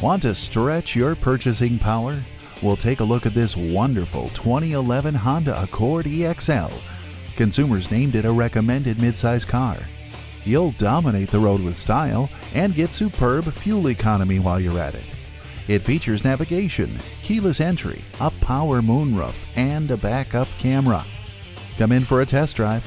Want to stretch your purchasing power? We'll take a look at this wonderful 2011 Honda Accord EX-L. Consumers named it a recommended midsize car. You'll dominate the road with style and get superb fuel economy while you're at it. It features navigation, keyless entry, a power moonroof, and a backup camera. Come in for a test drive.